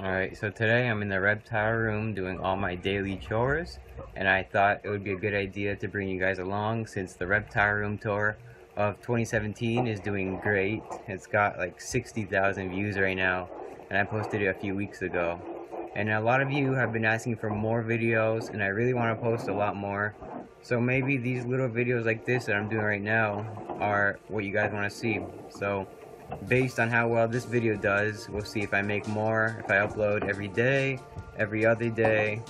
Alright, so today I'm in the reptile room doing all my daily chores, and I thought it would be a good idea to bring you guys along since the reptile room tour of 2017 is doing great. It's got like 60,000 views right now, and I posted it a few weeks ago. And a lot of you have been asking for more videos, and I really want to post a lot more. So maybe these little videos like this that I'm doing right now are what you guys want to see. So based on how well this video does, we'll see if I make more, if I upload every day, every other day,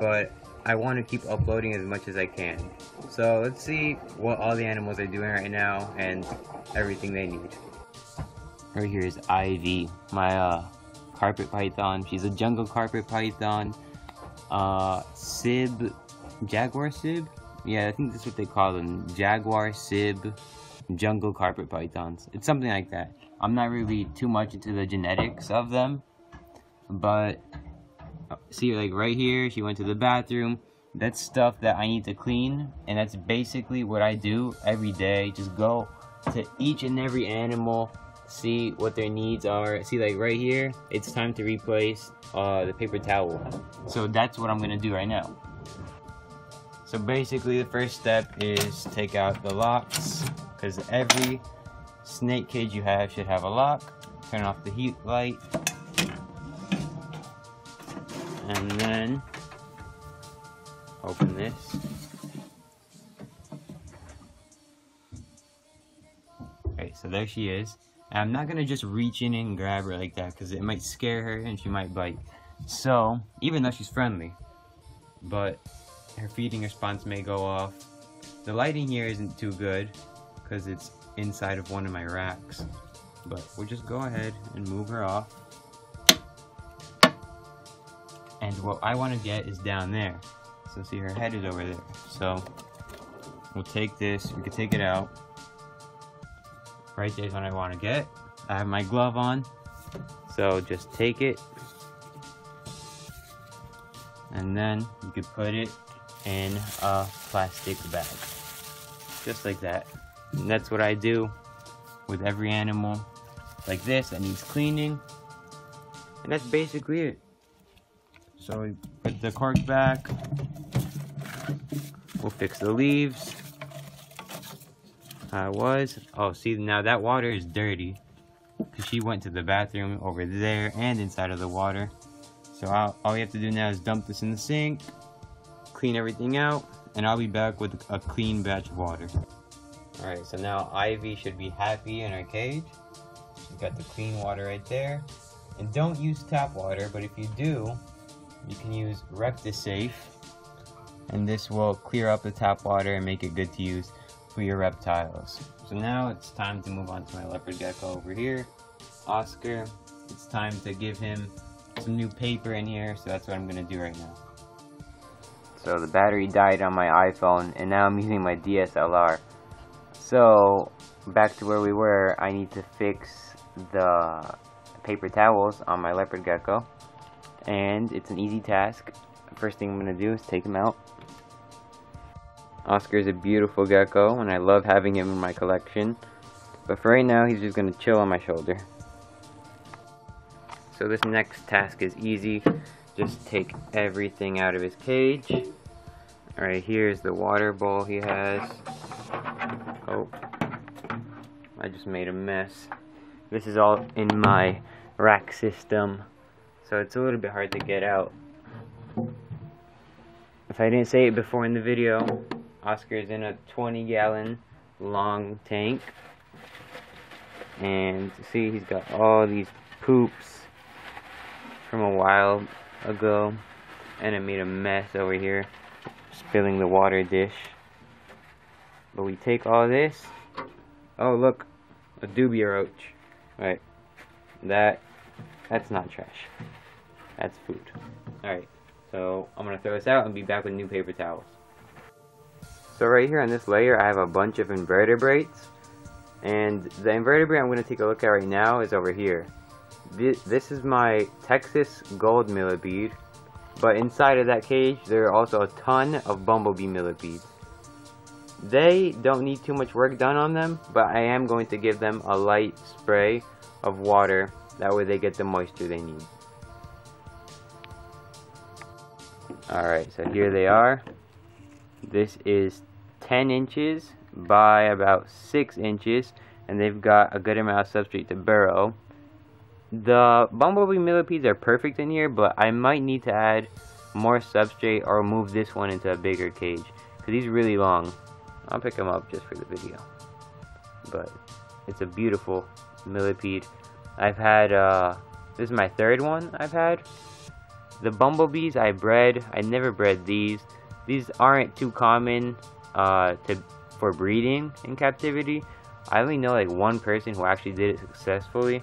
but I want to keep uploading as much as I can. So let's see what all the animals are doing right now and everything they need. Right here is Ivy, my carpet python. She's a jungle carpet python. Sib, jaguar sib? Yeah, I think that's what they call them, jaguar sib. Jungle carpet pythons. It's something like that. I'm not really too much into the genetics of them, but see, like right here, she went to the bathroom. That's stuff that I need to clean, and that's basically what I do every day. Just go to each and every animal, see what their needs are. See, like right here, it's time to replace the paper towel. So that's what I'm gonna do right now. So basically, the first step is take out the locks, because every snake cage you have should have a lock. Turn off the heat light. And then open this. Okay, so there she is. And I'm not gonna just reach in and grab her like that because it might scare her and she might bite. So, even though she's friendly, but her feeding response may go off. The lighting here isn't too good, because it's inside of one of my racks, but we'll just go ahead and move her off. And what I want to get is down there. So see, her head is over there. So we'll take this, we can take it out. Right there is what I want to get. I have my glove on, so just take it. And then you can put it in a plastic bag, just like that. And that's what I do with every animal like this that needs cleaning, and that's basically it. So we put the cork back, we'll fix the leaves. Oh, see, now that water is dirty because she went to the bathroom over there and inside of the water. So all we have to do now is dump this in the sink, clean everything out, and I'll be back with a clean batch of water. Alright, so now Ivy should be happy in her cage. She's got the clean water right there. And don't use tap water, but if you do, you can use Reptisafe. And this will clear up the tap water and make it good to use for your reptiles. So now it's time to move on to my leopard gecko over here, Oscar. It's time to give him some new paper in here, so that's what I'm going to do right now. So the battery died on my iPhone, and now I'm using my DSLR. So, back to where we were, I need to fix the paper towels on my leopard gecko. And it's an easy task. First thing I'm going to do is take him out. Oscar is a beautiful gecko, and I love having him in my collection. But for right now, he's just going to chill on my shoulder. So this next task is easy. Just take everything out of his cage. Alright, here's the water bowl he has. Oh, I just made a mess. This is all in my rack system, so it's a little bit hard to get out. If I didn't say it before in the video, Oscar is in a 20-gallon long tank. And see, he's got all these poops from a while ago. And I made a mess over here, spilling the water dish. But we take all this. Oh, look, a dubia roach. Alright, that's not trash. That's food. Alright, so I'm gonna throw this out and be back with new paper towels. So right here on this layer, I have a bunch of invertebrates, and the invertebrate I'm gonna take a look at right now is over here. This is my Texas gold millipede, but inside of that cage there are also a ton of bumblebee millipedes. They don't need too much work done on them, but I am going to give them a light spray of water. That way they get the moisture they need. Alright, so here they are. This is 10 inches by about 6 inches, and they've got a good amount of substrate to burrow. The bumblebee millipedes are perfect in here, but I might need to add more substrate or move this one into a bigger cage, because he's really long. I'll pick him up just for the video. But it's a beautiful millipede. I've had, this is my third one I've had. The bumblebees I bred, I never bred these. These aren't too common for breeding in captivity. I only know like one person who actually did it successfully.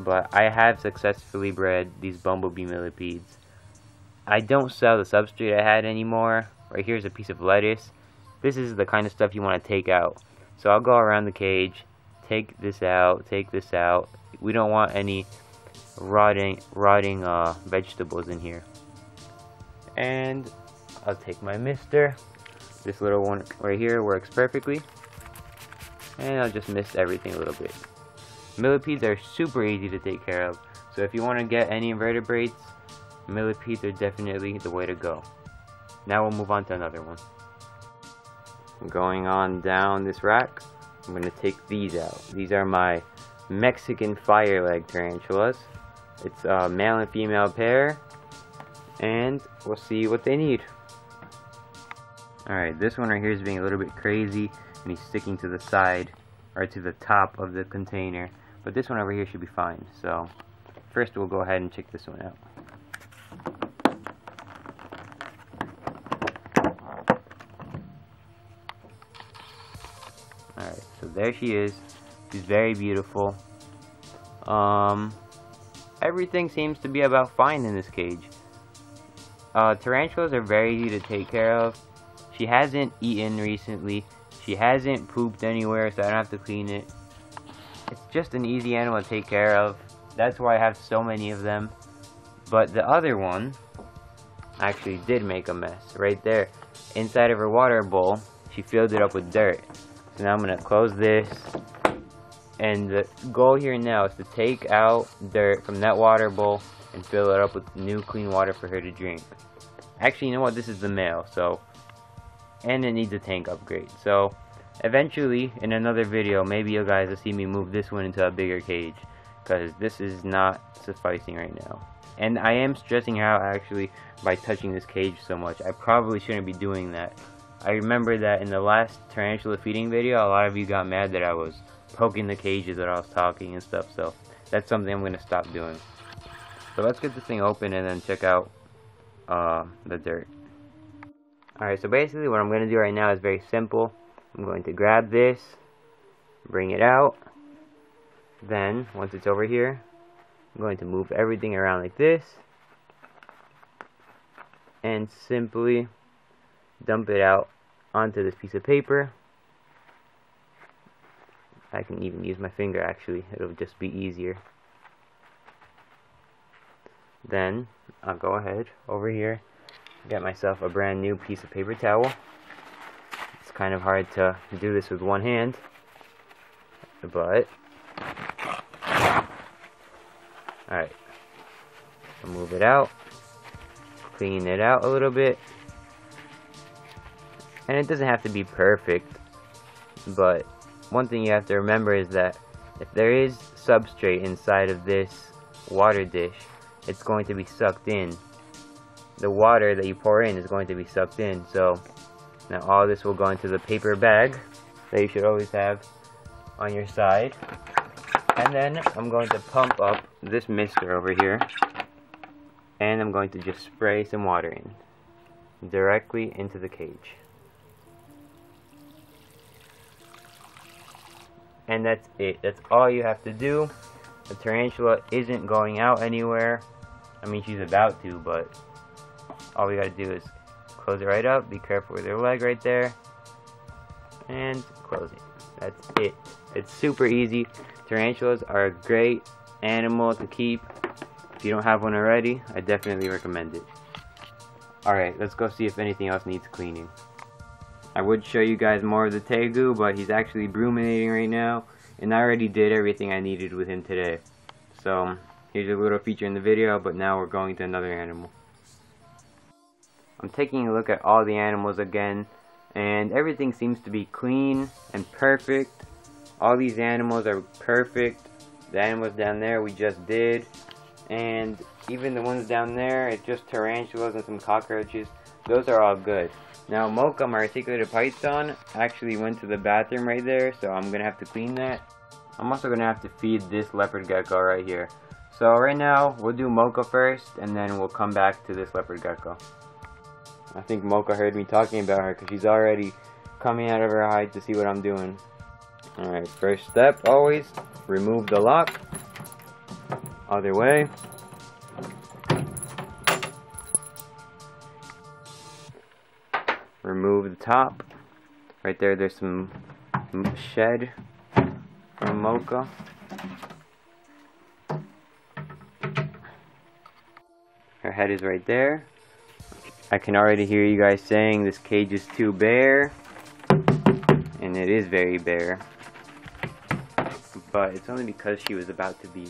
But I have successfully bred these bumblebee millipedes. I don't sell the substrate I had anymore. Right here's a piece of lettuce. This is the kind of stuff you want to take out. So I'll go around the cage, take this out, take this out. We don't want any rotting vegetables in here. And I'll take my mister. This little one right here works perfectly. And I'll just mist everything a little bit. Millipedes are super easy to take care of. So if you want to get any invertebrates, millipedes are definitely the way to go. Now we'll move on to another one. Going on down this rack, I'm going to take these out. These are my Mexican fire leg tarantulas. It's a male and female pair, and we'll see what they need. Alright, this one right here is being a little bit crazy, and he's sticking to the side, or to the top of the container. But this one over here should be fine, so first we'll go ahead and check this one out. Alright, so there she is. She's very beautiful. Everything seems to be about fine in this cage. Tarantulas are very easy to take care of. She hasn't eaten recently. She hasn't pooped anywhere, so I don't have to clean it. It's just an easy animal to take care of. That's why I have so many of them. But the other one actually did make a mess right there. Inside of her water bowl, she filled it up with dirt. So now I'm going to close this. And the goal here now is to take out dirt from that water bowl and fill it up with new clean water for her to drink. Actually, you know what? This is the male, so... and it needs a tank upgrade. So eventually in another video, maybe you guys will see me move this one into a bigger cage, because this is not sufficing right now. And I am stressing out actually by touching this cage so much. I probably shouldn't be doing that. I remember that in the last tarantula feeding video, a lot of you got mad that I was poking the cages that I was talking and stuff, so that's something I'm going to stop doing. So let's get this thing open and then check out the dirt. Alright, so basically what I'm going to do right now is very simple. I'm going to grab this, bring it out, then once it's over here, I'm going to move everything around like this, and simply dump it out onto this piece of paper. I can even use my finger actually, it'll just be easier. Then, I'll go ahead over here. Got myself a brand new piece of paper towel. It's kind of hard to do this with one hand, but alright, I'll move it out, clean it out a little bit, and it doesn't have to be perfect, but one thing you have to remember is that if there is substrate inside of this water dish, it's going to be sucked in. The water that you pour in is going to be sucked in, so now all this will go into the paper bag that you should always have on your side. And then I'm going to pump up this mister over here, and I'm going to just spray some water in directly into the cage, and that's it. That's all you have to do. The tarantula isn't going out anywhere. I mean, she's about to, but all we gotta do is close it right up, be careful with your leg right there, and close it. That's it. It's super easy. Tarantulas are a great animal to keep. If you don't have one already, I definitely recommend it. Alright, let's go see if anything else needs cleaning. I would show you guys more of the tegu, but he's actually ruminating right now, and I already did everything I needed with him today. So, here's a little feature in the video, but now we're going to another animal. I'm taking a look at all the animals again, and everything seems to be clean and perfect. All these animals are perfect. The animals down there we just did, and even the ones down there, it's just tarantulas and some cockroaches. Those are all good. Now Mocha, my articulated python, actually went to the bathroom right there, so I'm gonna have to clean that. I'm also gonna have to feed this leopard gecko right here. So right now we'll do Mocha first, and then we'll come back to this leopard gecko. I think Mocha heard me talking about her because she's already coming out of her hide to see what I'm doing. Alright, first step always, remove the lock. Other way. Remove the top. Right there, there's some shed from Mocha. Her head is right there. I can already hear you guys saying this cage is too bare. And it is very bare. But it's only because she was about to be...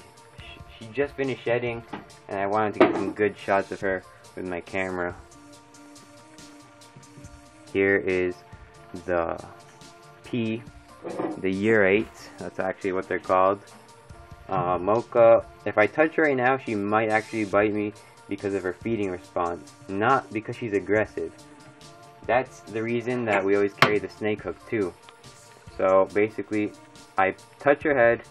She just finished shedding, and I wanted to get some good shots of her with my camera. Here is the pea, the urates, that's actually what they're called. Mocha, if I touch her right now, she might actually bite me because of her feeding response, not because she's aggressive. That's the reason that we always carry the snake hook too. So basically, I touch her head,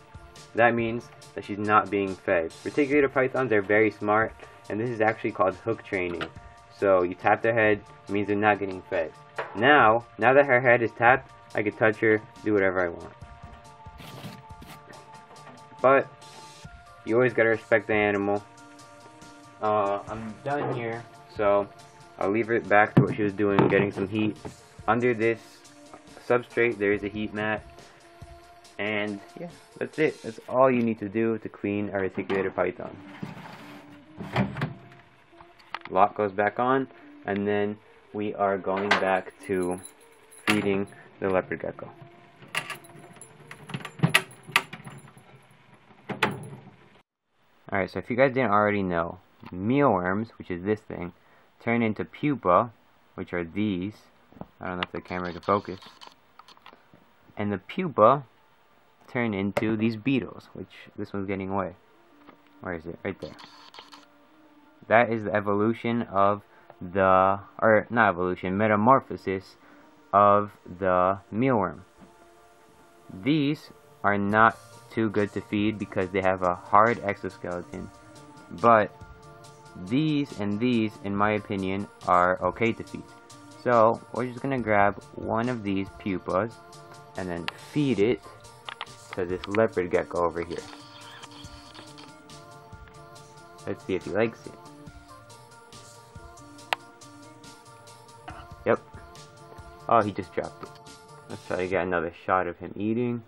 that means that she's not being fed. Reticulated pythons are very smart, and this is actually called hook training. So you tap their head, it means they're not getting fed. Now that her head is tapped, I can touch her, do whatever I want. But you always gotta respect the animal. I'm done here, so I'll leave it back to what she was doing, getting some heat. Under this substrate, there is a heat mat. And yeah, that's it. That's all you need to do to clean a reticulated python. Lock goes back on, and then we are going back to feeding the leopard gecko. Alright, so if you guys didn't already know, mealworms, which is this thing, turn into pupa, which are these. I don't know if the camera can focus. And the pupa turn into these beetles, which this one's getting away. Where is it? Right there. That is the evolution of the, or not evolution, metamorphosis of the mealworm. These are not too good to feed because they have a hard exoskeleton, but these and these, in my opinion, are okay to feed. So we're just gonna grab one of these pupas and then feed it to this leopard gecko over here. Let's see if he likes it. Yep. Oh, he just dropped it. Let's try to get another shot of him eating.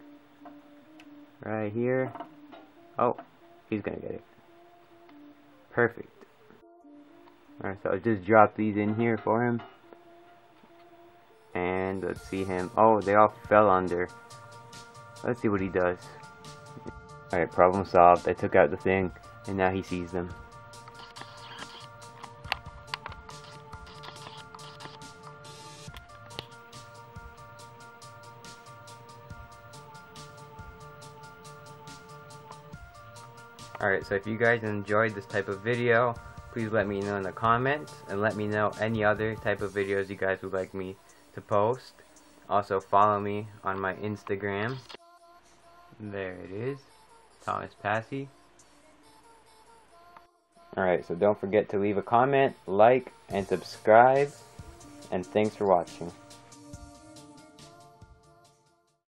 Right here. Oh, he's gonna get it. Perfect. Alright, so I'll just drop these in here for him. And let's see him. Oh, they all fell under. Let's see what he does. Alright, problem solved. I took out the thing, and now he sees them. Alright, so if you guys enjoyed this type of video, please let me know in the comments, and let me know any other type of videos you guys would like me to post. Also follow me on my Instagram. There it is, Thomas Passy. Alright, so don't forget to leave a comment, like, and subscribe, and thanks for watching.